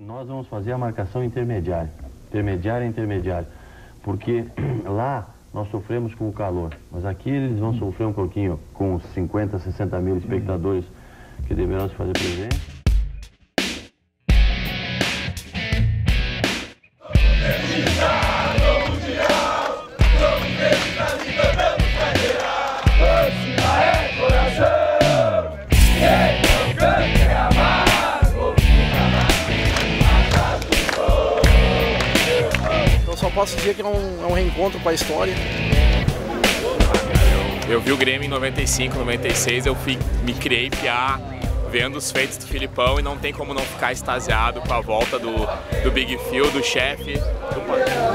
Nós vamos fazer a marcação intermediária, intermediária, porque lá nós sofremos com o calor, mas aqui eles vão sofrer um pouquinho com os 50, 60 mil espectadores que deverão se fazer presente. Posso dizer que é um reencontro para a história. Eu vi o Grêmio em 95, 96, me criei piá vendo os feitos do Filipão e não tem como não ficar extasiado com a volta do Big Field, do chefe, do Panthé.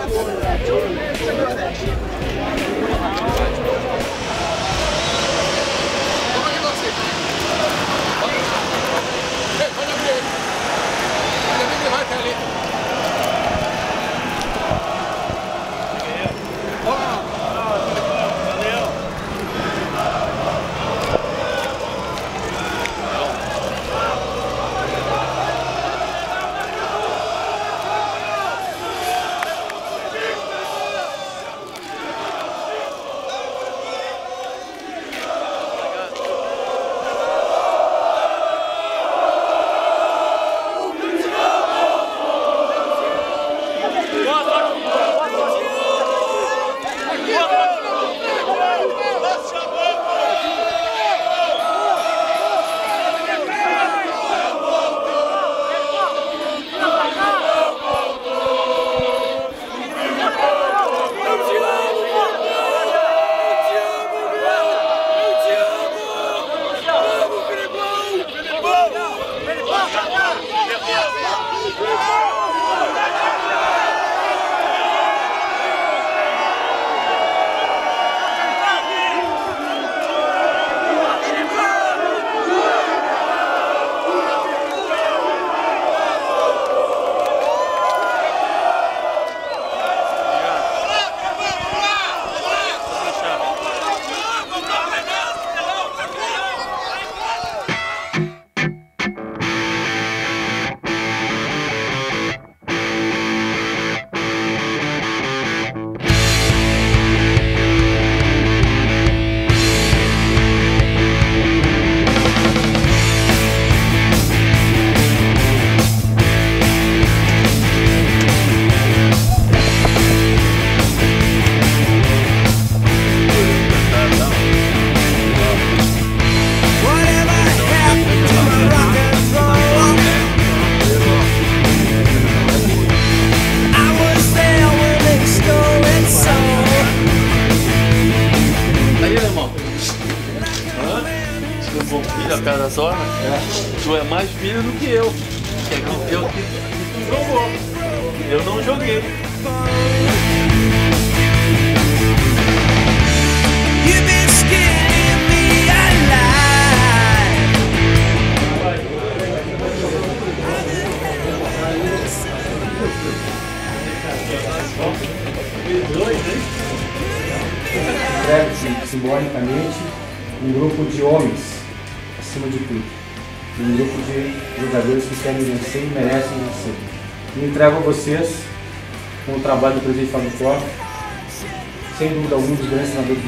Cara só, né? Tu é mais filho do que eu. Tu jogou. Eu não joguei. Trata-se simbolicamente um grupo de homens acima de tudo, um grupo de jogadores que querem vencer e merecem vencer. E entrego a vocês, com o trabalho do presidente Fábio Koff, sem dúvida algum dos grandes treinadores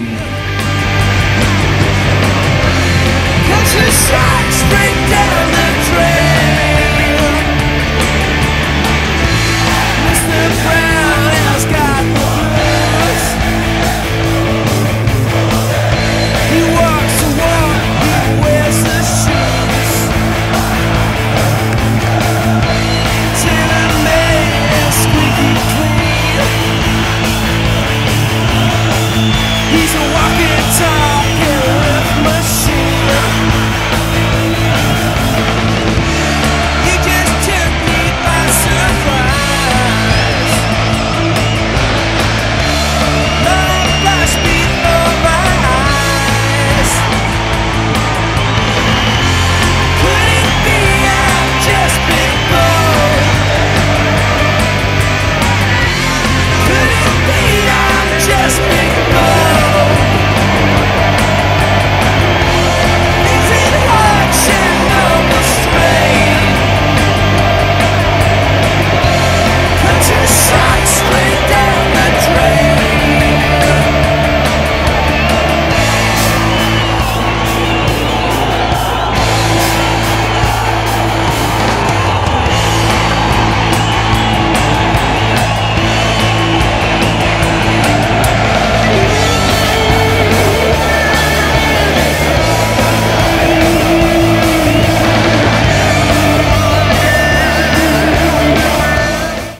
do mundo.